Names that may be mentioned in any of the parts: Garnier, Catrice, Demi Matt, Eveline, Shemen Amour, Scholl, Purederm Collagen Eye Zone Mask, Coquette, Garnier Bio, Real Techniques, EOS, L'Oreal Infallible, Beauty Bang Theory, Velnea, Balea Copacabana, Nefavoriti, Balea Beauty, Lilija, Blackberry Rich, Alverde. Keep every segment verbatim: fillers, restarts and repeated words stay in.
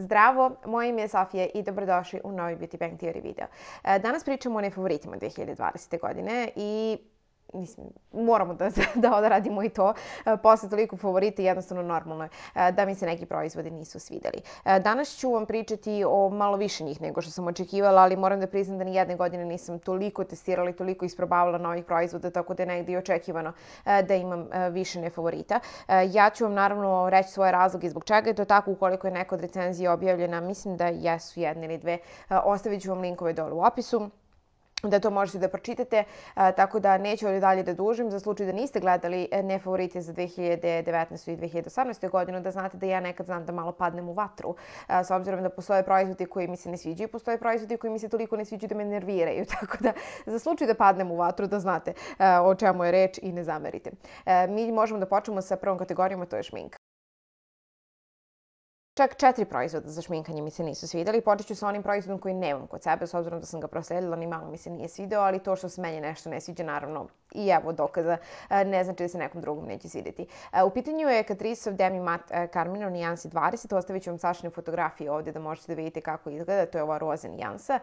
Zdravo, moje ime je Sofija i dobrodošli u novi Beauty Bang Theory video. Danas pričamo o nefavoritima dve hiljade dvadesete. godine i mislim, moramo da, da odradimo i to. Posle toliko favorita jednostavno normalno je da mi se neki proizvodi nisu svidjeli. Danas ću vam pričati o malo više njih nego što sam očekivala, ali moram da priznam da ni jedne godine nisam toliko testirala i toliko isprobavala novih proizvoda, tako da je negdje i očekivano da imam više nefavorita. Ja ću vam naravno reći svoje razloge zbog čega je to tako, ukoliko je neka od recenzija objavljena, mislim da jesu jedne ili dve. Ostavit ću vam linkove dole u opisu da to možete da pročitate, tako da neću ovdje dalje da dužim. Za slučaj da niste gledali nefavorite za dve hiljade devetnaestu. i dve hiljade osamnaestu. godinu, da znate da ja nekad znam da malo padnem u vatru, s obzirom da postoje proizvodi koji mi se ne sviđaju, postoje proizvodi koji mi se toliko ne sviđaju da me nerviraju. Tako da, za slučaj da padnem u vatru, da znate o čemu je reč i ne zamerite. Mi možemo da počnemo sa prvom kategorijom, a to je šminka. Čak četiri proizvoda za šminkanje mi se nisu svidjeli. Počet ću sa onim proizvodom koji nemam kod sebe, s obzirom da sam ga prosledila, ni malo mi se nije svideo, ali to što se meni nešto ne sviđa, naravno, i evo dokaza, ne znači da se nekom drugom neće svidjeti. U pitanju je Catriceov Demi Matt Carmino nijansi dvadeset. Ostavit ću vam Sašine fotografije ovdje da možete da vidite kako izgleda. To je ova roza nijansa.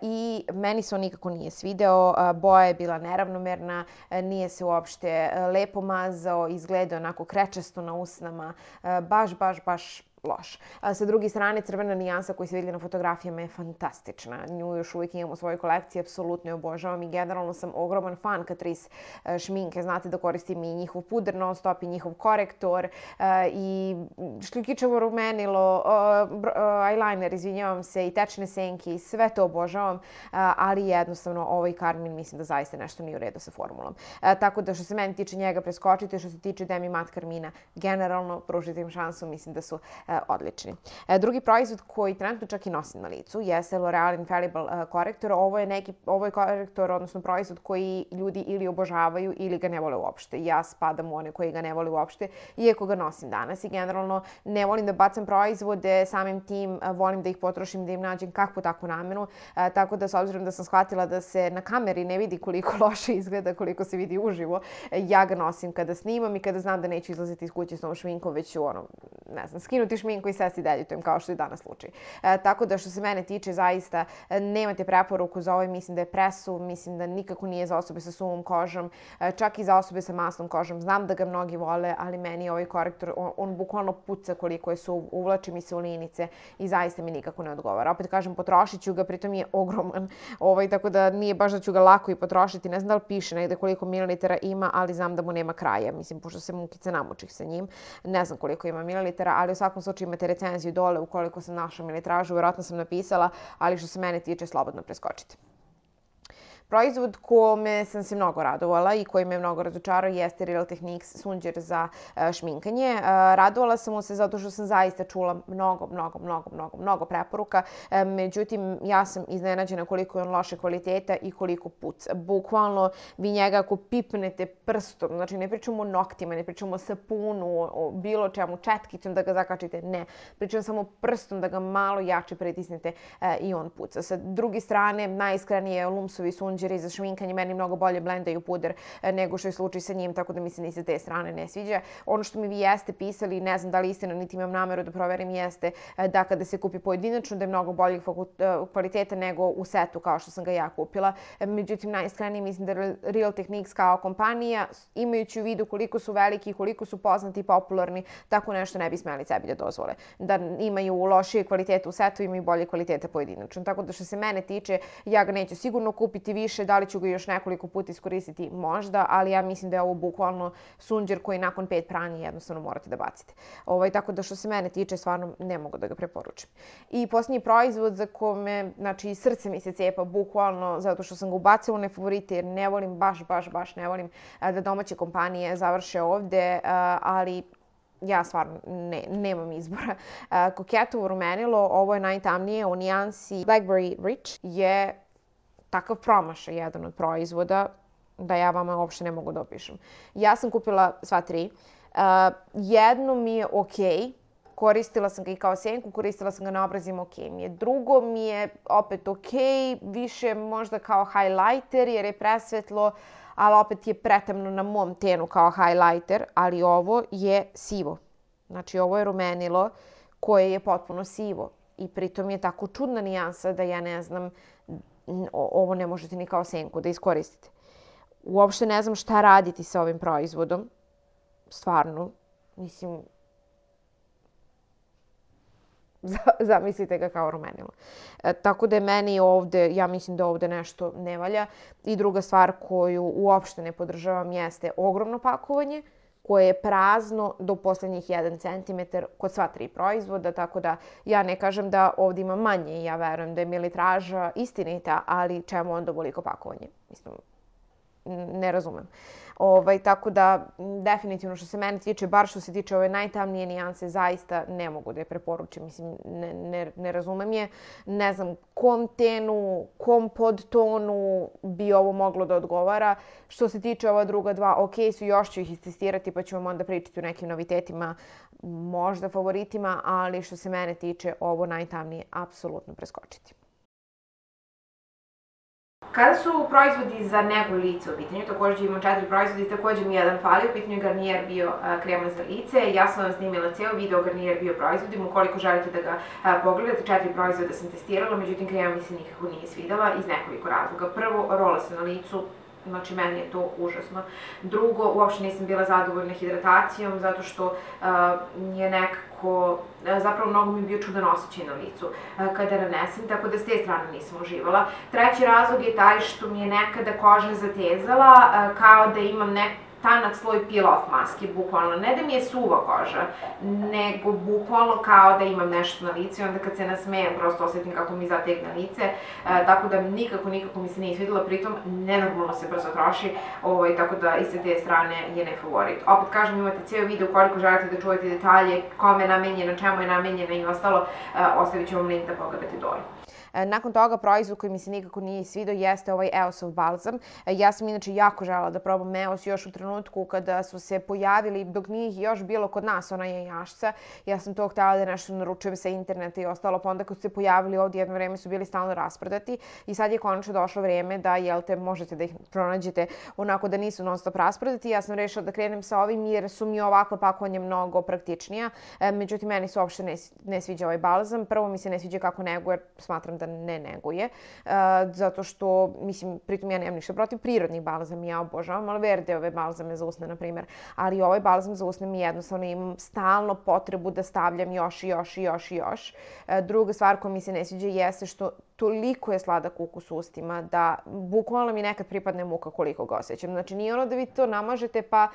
I meni se on nikako nije svideo. Boja je bila neravnomerna, nije se uopšte lepo mazao, izgleda onako krečasto na usnama. Baš, baš, baš loš. Sa druge strane, crvena nijansa koju se vidjeli na fotografijama je fantastična. Nju još uvijek imam u svojoj kolekciji, apsolutno je obožavam i generalno sam ogroman fan Catrice šminke. Znate da koristim i njihov puder non stop i njihov korektor i šljukičevo rumenilo, eyeliner, izvinjavam se, i tečne senke i sve to obožavam, ali jednostavno ovaj Carmin mislim da zaista nešto nije u redu sa formulom. Tako da što se meni tiče njega preskočite, što se tiče Demi Matt Carmina generalno pružite im šansu, mislim da su odlični. Drugi proizvod koji trenutno čak i nosim na licu jeste L'Oreal Infallible korektor. Ovo je neki, ovo je korektor, odnosno proizvod koji ljudi ili obožavaju ili ga ne vole uopšte. Ja spadam u one koji ga ne vole uopšte, iako ga nosim danas i generalno ne volim da bacam proizvode, samim tim volim da ih potrošim, da im nađem kakvu takvu namenu. Tako da, s obzirom da sam shvatila da se na kameri ne vidi koliko loše izgleda, koliko se vidi uživo, ja ga nosim kada snimam i kada znam da neću izlaziti iz kuće s novom šminkom, već ću ono, ne znam, skinuti šminku i sesti deljutujem, kao što je danas slučaj. Tako da, što se mene tiče, zaista nemate preporuku za ovaj. Mislim da je presuv, mislim da nikako nije za osobe sa suvom kožom, čak i za osobe sa masnom kožom. Znam da ga mnogi vole, ali meni ovaj korektor, on, on bukvalno puca koliko je suv, uvlači mi se u linice i zaista mi nikako ne odgovara. Opet kažem, potrošit ću ga, pritom je ogroman, ovaj, tako da nije baš da ću ga lako i potrošiti. Ne znam da li piše negde koliko mililitara ima, ali znam da mu nema kraja. Mislim, pošto se mukica namučih sa njim, ne znam koliko ima mililitara, ali u svakom slučaju imate recenziju dole ukoliko sam našla militražu, vjerojatno sam napisala, ali što se mene tiče, slobodno preskočite. Proizvod kome sam se mnogo radovala i koji me mnogo razočarao jeste Real Techniques sunđer za šminkanje. Radovala sam mu se zato što sam zaista čula mnogo, mnogo, mnogo, mnogo, mnogo preporuka. Međutim, ja sam iznenađena koliko je on loše kvaliteta i koliko puca. Bukvalno, vi njega ako pipnete prstom, znači ne pričamo o noktima, ne pričamo o sapunu, o bilo čemu, četkicom da ga zakačite, ne. Pričam samo prstom da ga malo jače pritisnete i on puca. Sa druge strane, najiskrenije je Lumsovi sunđer i za šminkanje meni mnogo bolje blendaju puder nego što je slučaj sa njim, tako da mi se ni sa te strane ne sviđa. Ono što mi vi jeste pisali, ne znam da li istina, niti imam nameru da proverim, jeste da kada se kupi pojedinačno da je mnogo boljeg kvaliteta nego u setu kao što sam ga ja kupila. Međutim, najiskrenije mislim da Real Techniques kao kompanija, imajući u vidu koliko su veliki, koliko su poznati i popularni, tako nešto ne bi smeli sebi da dozvole. Da imaju lošije kvalitete u setu, imaju bolje kvalitete pojedinačno. Tako da, što se mene tiče, ja ga neću sigurno kupiti više, da li ću ga još nekoliko puta iskoristiti možda, ali ja mislim da je ovo bukvalno sunđer koji nakon pet pranja jednostavno morate da bacite. Ovaj, tako da, što se mene tiče, stvarno ne mogu da ga preporučim. I posljednji proizvod za kome, znači, srce mi se cepa bukvalno zato što sam ga ubacila u nefavorite, jer ne volim, baš, baš, baš ne volim da domaće kompanije završe ovde, ali ja stvarno ne, nemam izbora. Coquetteovo rumenilo, ovo je najtamnije u nijansi Blackberry Rich, je takav promašaj jedan od proizvoda da ja vama uopšte ne mogu da opišem. Ja sam kupila sva tri. Uh, jedno mi je okej. Koristila sam ga i kao senku, koristila sam ga na obrazima, ok mi je. Drugo mi je opet ok, više možda kao highlighter jer je presvetlo, ali opet je pretamno na mom tenu kao highlighter, ali ovo je sivo. Znači, ovo je rumenilo koje je potpuno sivo. I pritom je tako čudna nijansa da ja ne znam, ovo ne možete ni kao senku da iskoristite. Uopšte ne znam šta raditi sa ovim proizvodom. Stvarno, mislim, zamislite ga kao rumenilo. Tako da je meni ovde, ja mislim da ovde nešto ne valja. I druga stvar koju uopšte ne podržavam jeste ogromno pakovanje koje je prazno do poslednjih jedan centimetar kod sva tri proizvoda, tako da ja ne kažem da ovde ima manje i ja verujem da je militraža istinita, ali čemu onda ovoliko pakovanje? Mislim, ne razumem. Tako da, definitivno što se mene tiče, bar što se tiče ove najtamnije nijanse, zaista ne mogu da je preporučim. Mislim, ne razumem je. Ne znam kom tonu, kom podtonu bi ovo moglo da odgovara. Što se tiče ova druga dva, ok su, još ću ih istestirati pa ću vam onda pričati o nekim novitetima, možda favoritima, ali što se mene tiče, ovo najtamnije apsolutno preskočiti. Kada su proizvodi za nego lice u pitanju, također imamo četiri proizvodi, također mi jedan fali, u pitanju je Garnier Bio krema za lice. Ja sam vam snimila ceo video Garnier Bio proizvodima, ukoliko želite da ga pogledate, četiri proizvoda sam testirala, međutim krema mi se nikako nije svidela iz nekoliko razloga. Prvo, rola se na licu. Znači, meni je to užasno. Drugo, uopšte nisam bila zadovoljna hidratacijom, zato što je nekako, zapravo mnogo mi je bio čudan osjećaj na licu kada nanesem, tako da s te strane nisam uživala. Treći razlog je taj što mi je nekada koža zatezala, kao da imam neku tanak sloj peel-off maske, bukvalno. Ne da mi je suva koža, nego bukvalno kao da imam nešto na licu i onda kad se nasmejem prosto osjetim kako mi zategne lice, tako da nikako, nikako mi se nije svidjela, pritom nenormalno se brzo troši, tako da i sa te strane je nefavorit. Opet kažem, imate ceo video, koliko želite da čujete detalje, kome je namenjeno, čemu je namenjeno i ostalo, ostavit ću vam link da pogledate dole. Nakon toga, proizvod koji mi se nikako nije svidao jeste ovaj E O S-ov balzam. Ja sam inače jako želela da probam E O S još u trenutku kada su se pojavili, dok nije još bilo kod nas ona jajašca. Ja sam to htela da nešto naručujem sa interneta i ostalo, pa onda kad su se pojavili ovdje jedno vreme su bili stalno rasprodati i sad je konačno došlo vreme da možete da ih pronađete onako da nisu non stop rasprodati. Ja sam rešila da krenem sa ovim jer su mi ovakva pakovanja mnogo praktičnija. Međutim, meni se uopšte ne sviđa ovaj balzam. Prvo mi se ne sviđa kako nego, jer smatram da ne neguje, zato što, mislim, pritom ja nemam ništa protiv prirodnih balzama, ja obožavam Alverdeove balzame za usne, na primjer, ali ovaj balzam za usne mi jednostavno imam stalno potrebu da stavljam još i još i još i još. Druga stvar koja mi se ne sviđa jeste što toliko je sladak ukus u ustima da bukvalno mi nekad pripadne muka koliko ga osjećam. Znači, nije ono da vi to namažete pa,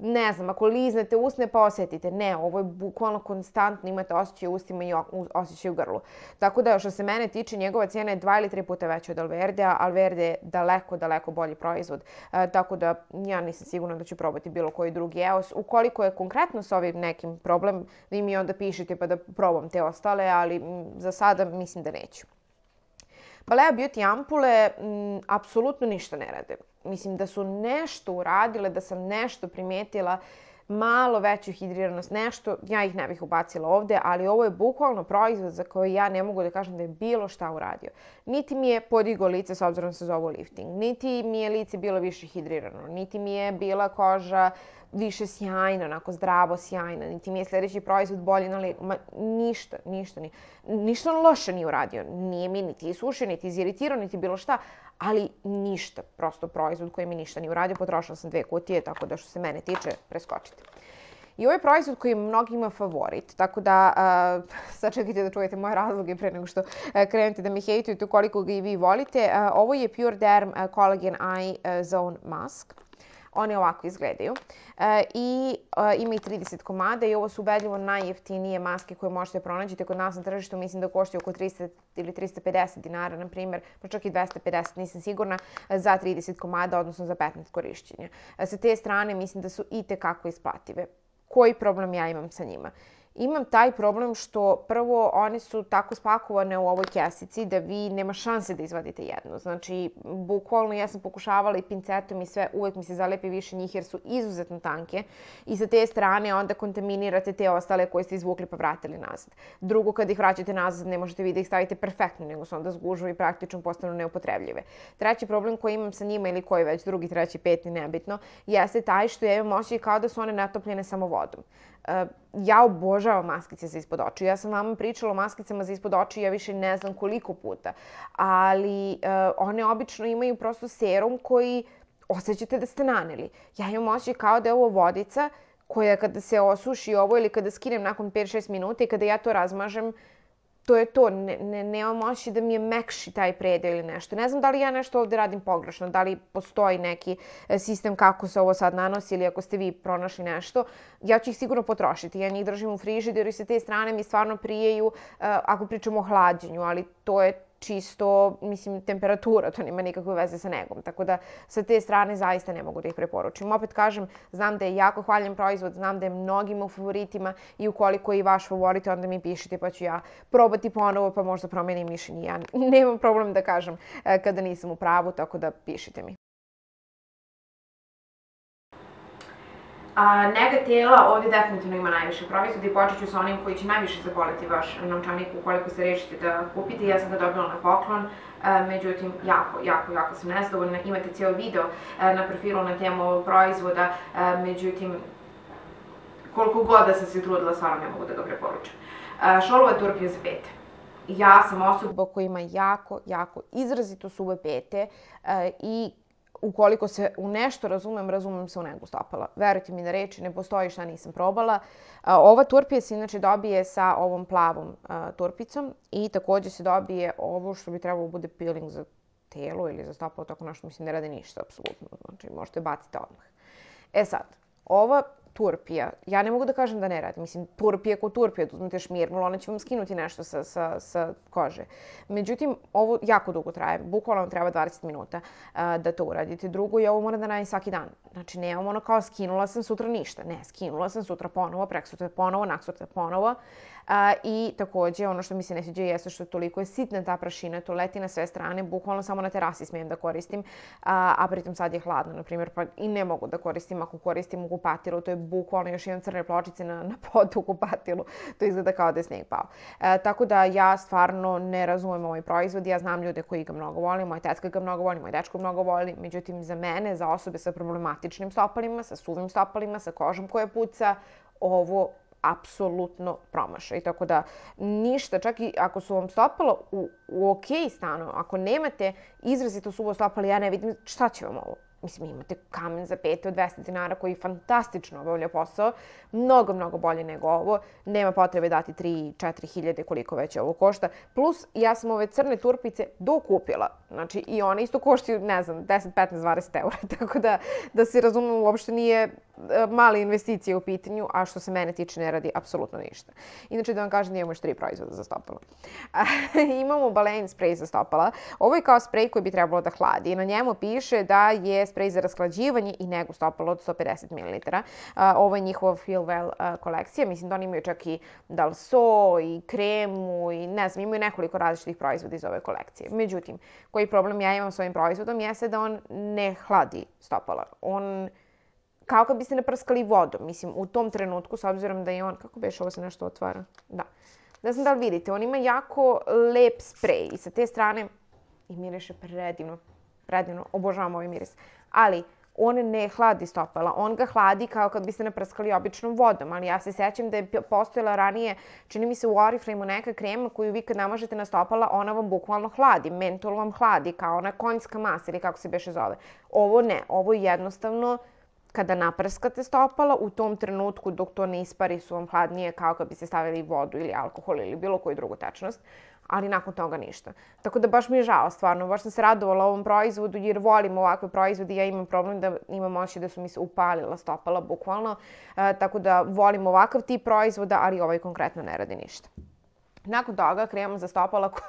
ne znam, ako liznete usne pa osjetite. Ne, ovo je bukvalno konstantno, imate osjećaj u ustima i osjećaj u grlu. Tako da, što se mene tiče, njegova cijena je dva ili tri puta veća od Alverdea. Alverde je daleko, daleko bolji proizvod. Tako da, ja nisam sigurna da ću probati bilo koji drugi E O S. Ukoliko je konkretno s ovim nekim problem, vi mi onda pišite pa da probam te ostale, ali za sada mislim da neću. Balea Beauty ampule apsolutno ništa ne rade. Mislim da su nešto uradile, da sam nešto primetila, malo veću hidriranost, nešto. Ja ih ne bih ubacila ovde, ali ovo je bukvalno proizvod za koji ja ne mogu da kažem da je bilo šta uradio. Niti mi je podigao lice, s obzirom da se zove lifting, niti mi je lice bilo više hidrirano, niti mi je bila koža više sjajna, onako zdravo sjajna, niti mi je sljedeći proizvod bolji na lijeku. Ma ništa, ništa nije. Ništa loše nije uradio. Nije mi niti isušio, niti iziritirao, niti bilo šta, ali ništa. Prosto proizvod koji mi ništa nije uradio. Potrošila sam dve kutije, tako da što se mene tiče, preskočite. I ovo je proizvod koji mnogima favorit, tako da sačekajte da čujete moje razloge pre nego što krenete da mi hejtujete koliko ga i vi volite. Ovo je Purederm Collagen Eye Zone Mask. One ovako izgledaju i ima i trideset komada i ovo su ubedljivo najjeftinije maske koje možete pronađiti. Kod nas na tržištu mislim da koštaju oko trista ili trista pedeset dinara, na primjer, pa čak i dvesta pedeset, nisam sigurna, za trideset komada, odnosno za petnaest korišćenja. Sa te strane mislim da su i tekako isplative. Koji problem ja imam sa njima? Imam taj problem što prvo one su tako spakovane u ovoj kesici da vi nema šanse da izvadite jednu. Znači, bukvalno ja sam pokušavala i pincetom i sve, uvek mi se zalepi više njih jer su izuzetno tanke i sa te strane onda kontaminirate te ostale koje ste izvukli pa vratili nazad. Drugo, kada ih vraćate nazad ne možete vi da ih stavite perfektno, nego su onda zgužu i praktično postanu neupotrebljive. Treći problem koji imam sa njima ili koji već drugi, treći, peti, nebitno, jeste taj što ja imam osjećaj kao da su one natopljene samo vodom. Ja obožavam maskice za ispod očiju. Ja sam vama pričala o maskicama za ispod očiju, ja više ne znam koliko puta. Ali one obično imaju prosto serum koji osjećate da ste naneli. Ja imam osjećaj kao da je ovo vodica koja kada se osuši ovo ili kada skinem nakon pet do šest minuta i kada ja to razmažem, to je to. Nemam osjećaj da mi je mekši taj predeo ili nešto. Ne znam da li ja nešto ovde radim pogrešno, da li postoji neki sistem kako se ovo sad nanosi ili ako ste vi pronašli nešto. Ja ću ih sigurno potrošiti. Ja njih držim u frižideru i sa te strane mi stvarno prijeju ako pričamo o hlađenju, ali to je čisto, mislim, temperatura, to nema nikakve veze sa negom. Tako da sa te strane zaista ne mogu da ih preporučim. Opet kažem, znam da je jako hvaljen proizvod, znam da je mnogima u favoritima i ukoliko je i vaš favorit, onda mi pišite pa ću ja probati ponovo pa možda promenim mišljenje. Ja nemam problem da kažem kada nisam u pravu, tako da pišite mi. Nega tela ovde definitivno ima najviše proizvoda i počet ću sa onim koji će najviše zaboliti vaš novčanik ukoliko se rešite da kupite. Ja sam ga dobila na poklon, međutim, jako, jako, jako sam nezadovoljna. Imate ceo video na profilu na temu ovog proizvoda, međutim, koliko god da sam se trudila, stvarno ne mogu da ga preporučam. Schollova turpija za pete. Ja sam osoba koja ima jako, jako izrazito suve pete i ukoliko se u nešto razumem, razumem se u negu stopala. Verujte mi na reči, ne postoji šta nisam probala. Ova turpija se inače dobije sa ovom plavom turpicom i takođe se dobije ovo što bi trebalo bude peeling za telo ili za stopalo, tako nešto, mislim, ne radi ništa, apsolutno. Znači, možete baciti odmah. E sad, ova turpija, ja ne mogu da kažem da ne radi. Mislim, turpija ko turpija, da uzmete šmirnula, ona će vam skinuti nešto sa kože. Međutim, ovo jako dugo traje. Bukvalno treba dvadeset minuta da to uradite. Drugo, ja ovo moram da radim svaki dan. Znači, nemam ono kao skinula sam sutra ništa. Ne, skinula sam sutra ponovo, preksutra ponovo, naksutra ponovo. I takođe, ono što mi se ne sviđa jeste što toliko je sitna ta prašina, to leti na sve strane, bukvalno samo na terasi smijem da koristim, a pritom sad je hladno, na primjer, pa i ne mogu da koristim. Ako koristim u kupatilu, to je bukvalno još imam crne pločice na podu u kupatilu, to izgleda kao da je sneg pao. Tako da ja stvarno ne razumem ovaj proizvod, ja znam ljude koji ga mnogo voli, moja tetka ga mnogo voli, moj dečko mnogo voli, međutim za mene, za osobe sa problematičnim stopalima, sa suvim stopalima, sa kožom koja puca, ovo apsolutno promašaj. Tako da ništa, čak i ako su vam stopala u okej stanu, ako nemate izrazito suvo stopala, ja ne vidim šta će vam ovo. Mislim, imate kamen za pete od dvesta dinara koji fantastično obavlja posao, mnogo, mnogo bolje nego ovo, nema potrebe dati tri do četiri hiljade koliko već ovo košta. Plus, ja sam ove crne turpice dokupila, znači i one isto koštaju, ne znam, deset, petnaest, dvadeset eura, tako da, da se razumemo, uopšte nije mala investicija u pitanju, a što se mene tiče ne radi apsolutno ništa. Inače, da vam kažem da imamo još tri proizvoda za stopala. Imamo Balea sprej za stopala. Ovo je kao sprej koji bi trebalo da hladi. Na njemu piše da je sprej za rasklađivanje i negu stopala od sto pedeset mililitara. Ovo je njihova Feel Well kolekcija. Mislim da oni imaju čak i dalso i kremu i ne znam, imaju nekoliko različitih proizvoda iz ove kolekcije. Međutim, koji problem ja imam s ovim proizvodom jeste da on ne hladi stopala. On kao kad biste naprskali vodom. Mislim, u tom trenutku, s obzirom da je on... Kako beš ovo se nešto otvara? Da. Ne znam da li vidite, on ima jako lep sprej i sa te strane i miriše predivno. Predivno, obožavam ovaj miris. Ali on ne hladi stopala. On ga hladi kao kad biste naprskali običnom vodom. Ali ja se sećam da je postojala ranije, čini mi se u Oriflame-u neka krema koju vi kad namažete na stopala, ona vam bukvalno hladi. Mentol vam hladi, kao ona konjska masa ili kako se beše zove. Ovo ne. Ovo jednostavno kada naprskate stopala, u tom trenutku dok to ne ispari su vam hladnije kao kad biste stavili vodu ili alkohol ili bilo koju drugu tečnost, ali nakon toga ništa. Tako da baš mi je žao, stvarno. Baš sam se radovala ovom proizvodu jer volim ovakve proizvode i ja imam problem da imam osjećaj da su mi se upalila stopala bukvalno. Tako da volim ovakav tip proizvoda, ali ovaj konkretno ne radi ništa. Nakon toga krema za stopala koja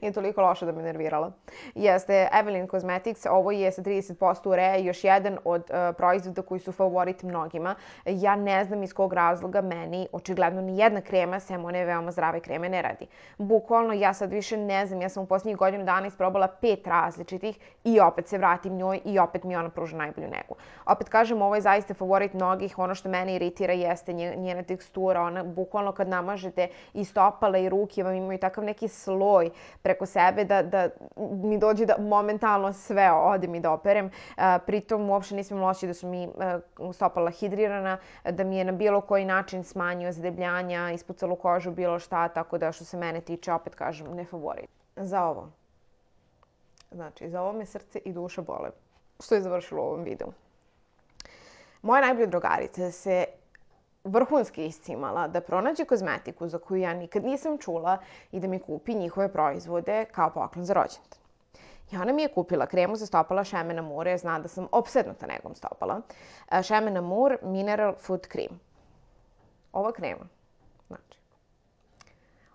je toliko loša da me nervirala. Jeste Eveline Cosmetics, ovo je sa trideset posto urea i još jedan od proizvoda koji su favorit mnogima. Ja ne znam iz kog razloga meni očigledno nijedna krema, sem one veoma zdrave kreme, ne radi. Bukvalno ja sad više ne znam, ja sam u poslednjih godinu dana isprobala pet različitih i opet se vratim njoj i opet mi ona pruža najbolju negu. Opet kažem, ovo je zaista favorit mnogih, ono što mene iritira jeste njena tekstura, ona bukvalno kad namažete i stopala i ruke vam imaju takav neki sloj boj preko sebe da, da mi dođe da momentalno sve odem i da operem. Pritom uopšte nisam loši da su mi stopala hidrirana, da mi je na bilo koji način smanjio zadebljanja, ispucalo kožu, bilo šta, tako da što se mene tiče, opet kažem, ne favorit. Za ovo. Znači, za ovo me srce i duša bole. Što je završilo u ovom videu. Moja najbolja drugarica se vrhunski iscimala da pronađe kozmetiku za koju ja nikad nisam čula i da mi kupi njihove proizvode kao poklon za rođendan. I ona mi je kupila kremu za stopala Shemen Amour, jer zna da sam opsednuta negom stopala. Shemen Amour Mineral Food Cream. Ova krema, znači,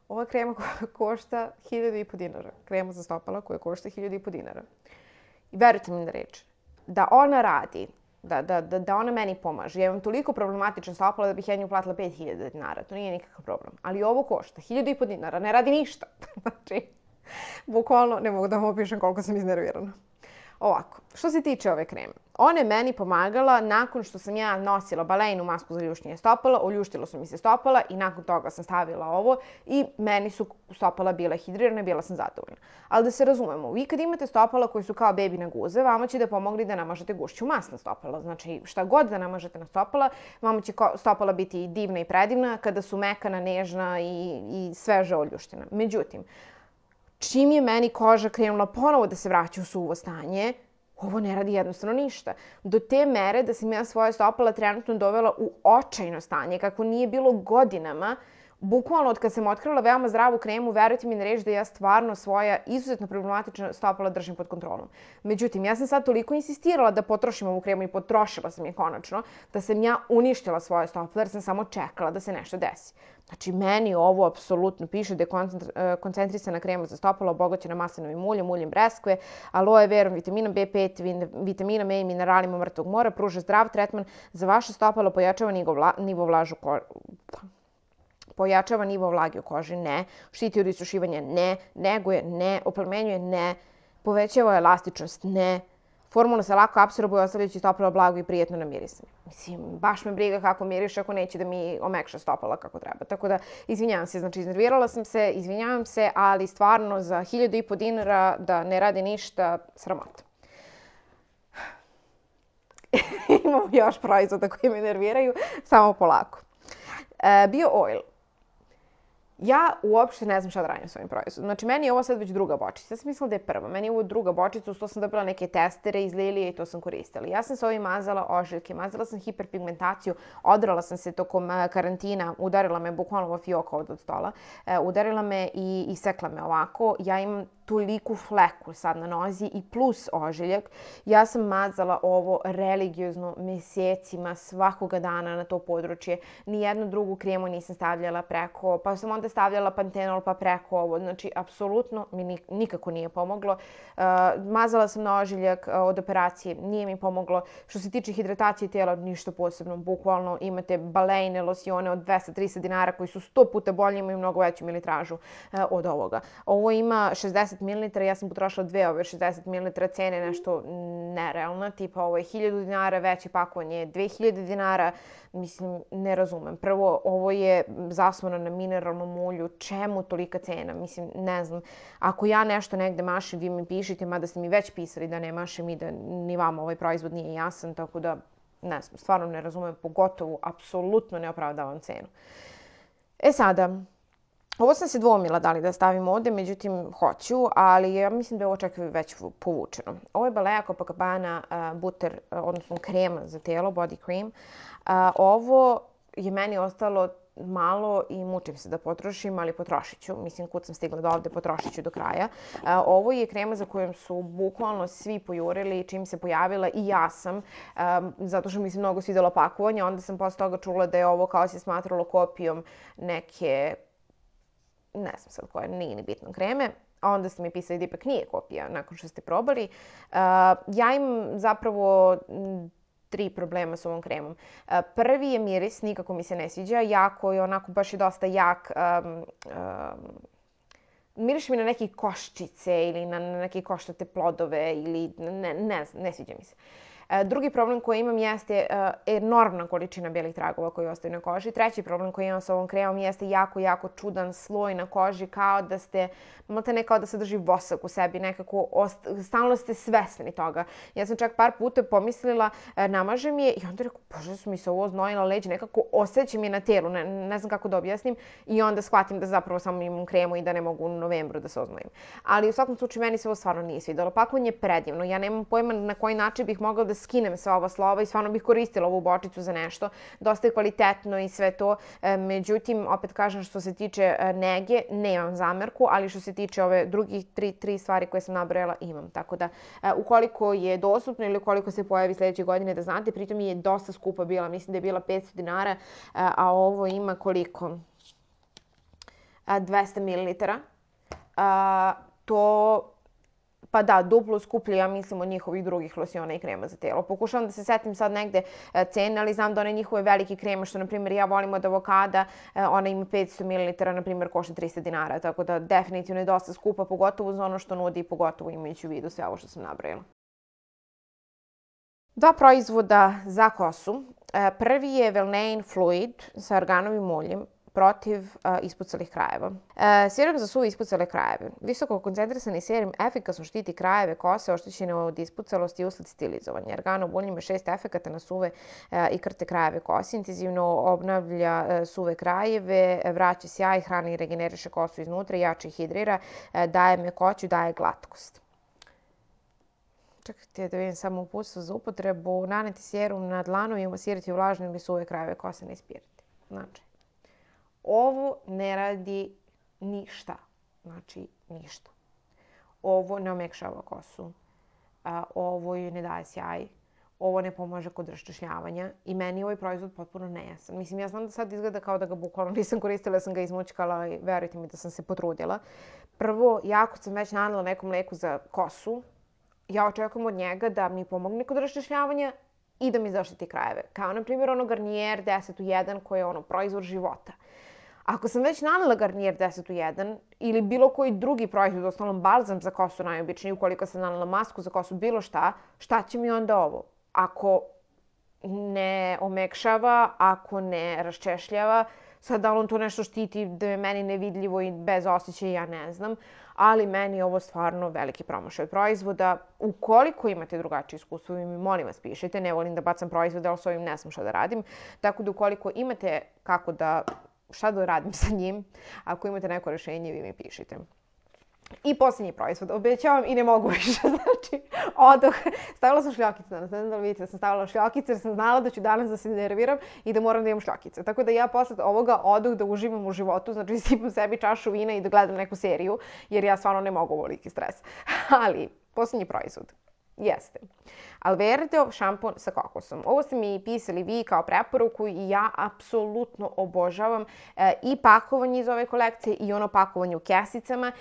ova krema koja košta hiljadu i po dinara. Krema za stopala koja košta hiljadu i po dinara. I verujte mi na reč, da ona radi, da, da, da ona meni pomaže. Ja imam toliko problematično stopala da bih ja nju platila pet hiljada dinara. To nije nikakav problem. Ali ovo košta hiljadu i po dinara, ne radi ništa. Znači, bukvalno ne mogu da vam opišem koliko sam iznervirana. Ovako, što se tiče ove kreme, ona je meni pomagala nakon što sam ja nosila baleinu masku za ljuštenje stopala, oljuštilo su mi se stopala i nakon toga sam stavila ovo i meni su stopala bile hidrirane, bila sam zadovoljna. Ali da se razumemo, vi kad imate stopala koji su kao bebine guze, vama će da pomogli da namažete gušću mas na stopala. Znači šta god da namažete na stopala, vama će stopala biti divna i predivna kada su mekana, nežna i, i sveže oljuštena. Međutim, čim je meni koža krenula ponovo da se vraća u suvo stanje, ovo ne radi jednostavno ništa. Do te mere da sam ja svoje stopala trenutno dovela u očajno stanje, kako nije bilo godinama. Bukvalno od kad sam otkrila veoma zdravu kremu, verujte mi na reč da ja stvarno svoja izuzetno problematična stopala držim pod kontrolom. Međutim, ja sam sad toliko insistirala da potrošim ovu kremu i potrošila sam je konačno, da sam ja uništila svoje stopala jer sam samo čekala da se nešto desi. Znači, meni ovo apsolutno piše da je koncentrisana krema za stopala obogaćena maslinovim uljem, uljem breskve, aloe verom, vitaminom B pet, vitaminom E i mineralima mrtvog mora, pruža zdrav tretman za vaše stopala, pojačava nivo vlažu kožu. Pojačava nivo vlage u koži, ne. Štiti od isušivanja, ne. Neguje, ne. Oplemenjuje, ne. Povećava elastičnost, ne. Formula se lako apsorbuje, ostavljajući stopala blago i prijetno na mirisanje. Mislim, baš me briga kako miriš ako neće da mi omekša stopala kako treba. Tako da, izvinjavam se, znači iznervirala sam se, izvinjavam se, ali stvarno za hiljadu i po dinara da ne radi ništa, sramota. Imamo još proizvoda koji me nerviraju, samo polako. Bio oil. Ja uopšte ne znam šta da radim s ovim proizvodom. Znači, meni je ovo sad već druga bočica. Ja sam mislila da je prva. Meni je ovo druga bočica, uz to sam dobila neke testere iz Lilije i to sam koristila. Ja sam s ovim mazala ožiljke, mazala sam hiperpigmentaciju, odrala sam se tokom karantina, udarila me bukvalno fioka od stola, udarila me i isekla me ovako. Ja imam toliku fleku sad na nozi i plus ožiljak. Ja sam mazala ovo religiozno mesecima svakoga dana na to područje. Nijednu drugu kremu nisam stavljala preko, pa sam onda stavljala pantenol pa preko ovo. Znači, apsolutno mi nikako nije pomoglo. Mazala sam na ožiljak od operacije, nije mi pomoglo. Što se tiče hidratacije tela, ništa posebno. Bukvalno imate balejne losjone od dvesta trideset dinara koji su sto puta bolji, imaju mnogo veću militražu od ovoga. Ovo ima šezdeset mililitara, ja sam potrošila dve ove šezdeset mililitara, cene nešto nerealna, tipa ovo je hiljadu dinara, veće pakovanje je dve hiljade dinara, mislim, ne razumem. Prvo, ovo je zasnovano na mineralnom ulju, čemu tolika cena, mislim, ne znam. Ako ja nešto negde mašim, vi mi pišite, mada ste mi već pisali da ne mašim i da ni vam ovaj proizvod nije jasan, tako da, ne znam, stvarno ne razumem, pogotovo, apsolutno ne opravdavam cenu. E sada, ovo sam se dvomila da li da stavim ovde, međutim hoću, ali ja mislim da je ovo čak već povučeno. Ovo je Balea Copacabana butter, odnosno krema za telo, body cream. Ovo je meni ostalo malo i mučim se da potrošim, ali potrošit ću. Mislim, kud sam stigla do ovde, potrošit ću do kraja. Ovo je krema za kojom su bukvalno svi pojurili čim se pojavila i ja sam, zato što mi se mnogo svidelo pakovanje. Onda sam posle toga čula da je ovo kao se smatralo kopijom neke, ne znam sad koja, nije ni bitno kreme, a onda ste mi pisali da ipak nije kopija nakon što ste probali. Ja imam zapravo tri problema s ovom kremom. Prvi je miris, nikako mi se ne sviđa, jako je onako baš i dosta jak. Miriš mi na neke koščice ili na neke koštate plodove ili ne znam, ne sviđa mi se. Drugi problem koji imam jeste enormna količina belih tragova koji ostaju na koži. Treći problem koji imam sa ovom kremom jeste jako, jako čudan sloj na koži, kao da ste, možda ne kao da se drži vosak u sebi, nekako stalno ste svesni toga. Ja sam čak par puta pomislila, namažem je i onda rekao, bože, su mi se ovo znojila leđa, nekako osjećam je na telu, ne znam kako da objasnim, i onda shvatim da zapravo samo imam kremu i da ne mogu u novembru da se oznojim. Ali u svakom slučaju meni se ovo stvarno nije svidjelo. Pakovanje je predivno, ja nemam pojma na koji način bih mogla da skinem sve ovo slova i stvarno bih koristila ovu bočicu za nešto. Dosta je kvalitetno i sve to. Međutim, opet kažem, što se tiče nege, nemam zamerku, ali što se tiče ove drugih tri, tri stvari koje sam nabrojala, imam. Tako da, ukoliko je dostupno ili ukoliko se pojavi sljedeće godine, da znate, pritom je dosta skupa bila. Mislim da je bila petsto dinara, a ovo ima koliko? dvesta mililitara. To... pa da, duplo skuplje, ja mislim, od njihovih drugih losjona i krema za telo. Pokušavam da se setim sad negde cene, ali znam da one njihove velike kreme, što, na primjer, ja volim od avokada, ona ima petsto mililitara, na primjer, košta trista dinara. Tako da, definitivno je dosta skupa, pogotovo za ono što nudi i pogotovo imajući u vidu sve ovo što sam nabrojila. Dva proizvoda za kosu. Prvi je Velnea fluid sa organovim uljem protiv ispucalih krajeva. Serum za suve ispucale krajeve. Visoko koncentrisani serum efikasno štiti krajeve kose oštećene od ispucalosti usled stilizovanja. Organov ulj ima šest efekata na suve i krte krajeve kose. Intenzivno obnavlja suve krajeve, vraća sjaj, hrani i regeneriše kosu iznutra, jače hidrira, daje mekoću, daje glatkost. Čekajte da vidim samo uputstvo za upotrebu. Naneti serum na dlanu i umasirati u vlažne ili suve krajeve kose, ne ispirati. Znači, ovo ne radi ništa, znači ništa. Ovo ne omekšava kosu, ovo joj ne daje sjaj, ovo ne pomaže kod raščešljavanja i meni je ovaj proizvod potpuno nejasan. Mislim, ja znam da sad izgleda kao da ga bukvalno nisam koristila, sam ga izmučkala i verujte mi da sam se potrudila. Prvo, jako sam već nanela nekom leku za kosu, ja očekujem od njega da mi pomogne kod raščešljavanja i da mi zaštiti krajeve. Kao, na primjer, ono Garnier deset u jedan koji je ono proizvod života. Ako sam već nanela Garnier deset u jedan ili bilo koji drugi proizvod, osnovno balzam za kosu najobičniji, ukoliko sam nanela masku za kosu, bilo šta, šta će mi onda ovo? Ako ne omekšava, ako ne raščešljava, sad da li on to nešto štiti da je meni nevidljivo i bez osjećaja, ja ne znam. Ali meni je ovo stvarno veliki promašaj proizvoda. Ukoliko imate drugačije iskustvo, vi mi molim vas pišite. Ne volim da bacam proizvode, ali s ovim ne znam šta da radim. Tako da ukoliko imate kako da... šta da radim sa njim, ako imate neko rješenje, vi mi pišite. I posljednji proizvod, obećavam i ne mogu više, znači, odoh. Stavila sam šljokice danas, ne znam da li vidite da sam stavila šljokice, jer sam znala da ću danas da se nerviram i da moram da imam šljokice. Tako da ja posle ovoga odoh da uživam u životu, znači sipam sebi čašu vina i da gledam neku seriju, jer ja stvarno ne mogu ovoliki stres. Ali, posljednji proizvod jeste Alverde šampon sa kokosom. Ovo ste mi pisali vi kao preporuku i ja apsolutno obožavam i pakovanje iz ove kolekcije i ono pakovanje u kesicama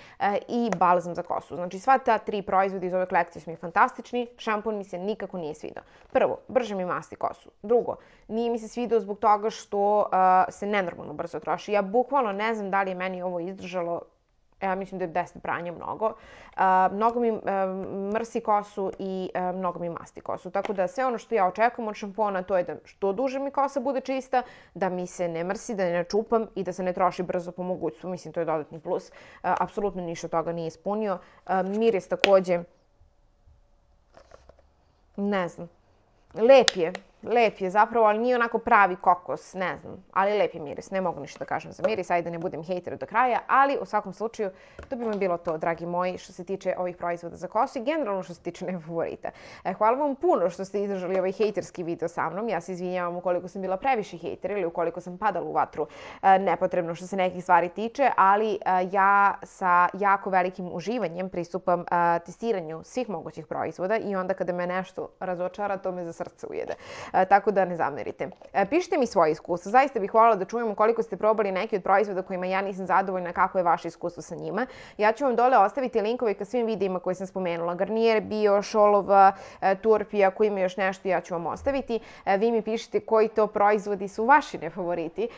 i balzam za kosu. Znači, sva ta tri proizvode iz ove kolekcije su mi fantastični. Šampon mi se nikako nije svidao. Prvo, brže mi masti kosu. Drugo, nije mi se svidao zbog toga što se nenormalno brzo troši. Ja bukvalno ne znam da li je meni ovo izdržalo. Ja mislim da je deset pranja mnogo. Mnogo mi mrsi kosu i mnogo mi masti kosu. Tako da sve ono što ja očekujem od šampona, to je da što duže mi kosa bude čista, da mi se ne mrsi, da ne načupam i da se ne troši brzo po mogućstvu. Mislim, to je dodatni plus. Apsolutno ništa toga nije ispunio. Miris takođe, ne znam, lep je. Lep je zapravo, ali nije onako pravi kokos, ne znam. Ali lep je miris, ne mogu ništa da kažem za miris, ajde da ne budem hejter do kraja. Ali u svakom slučaju, to bi mi bilo to, dragi moji, što se tiče ovih proizvoda za kosu i generalno što se tiče Nefavorita. Hvala vam puno što ste izdržali ovaj hejterski video sa mnom. Ja se izvinjavam ukoliko sam bila previše hejter ili ukoliko sam padala u vatru nepotrebno što se nekih stvari tiče, ali ja sa jako velikim uživanjem pristupam testiranju svih mogućih proizvoda i onda kada me nešto razočara, to me za srce ujede. tako da ne zamjerite. Pišite mi svoje iskustvo, zaista bih voljela da čujemo koliko ste probali neki od proizvoda kojima ja nisam zadovoljna, kako je vaše iskustvo sa njima. Ja ću vam dole ostaviti linkove ka svim videima koje sam spomenula, Garnier Bio, Schollova, Turpija, ako ima još nešto ja ću vam ostaviti. Vi mi pišite koji to proizvodi su vaši nefavoriti.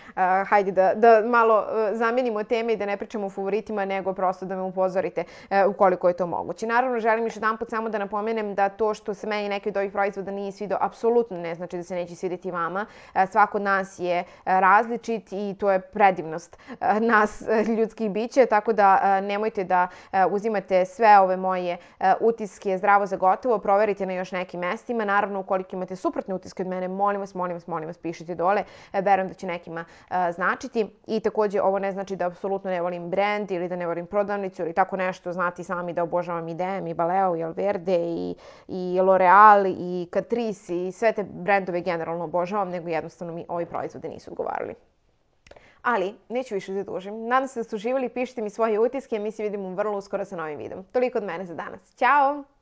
Hajde da, da malo zamenimo teme i da ne pričamo o favoritima, nego prosto da me upozorite ukoliko je to moguće. Naravno, želim još jedan put samo da napomenem da to što se meni neki od ovih proizvoda nije svidao, apsolutno ne znači da se neće svidjeti vama. Svako od nas je različit i to je predivnost nas ljudskih bića, tako da nemojte da uzimate sve ove moje utiske zdravo za gotovo, proverite na još nekim mestima. Naravno, ukoliko imate suprotne utiske od mene, molim vas, molim vas, molim vas, pišite dole. Verujem da će nekima značiti. I također, ovo ne znači da apsolutno ne volim brand ili da ne volim prodavnicu ili tako nešto. Znate sami da obožavam i Demi, i Balea, i Alverde, i L'Oreal, i Catrice i sve te brendove generalno obožavam, nego jednostavno mi ovi proizvode nisu odgovarali. Ali neću više da dužim. Nadam se da ste uživali, pišite mi svoje utiske i mi se vidimo vrlo uskoro sa novim videom. Toliko od mene za danas. Ćao!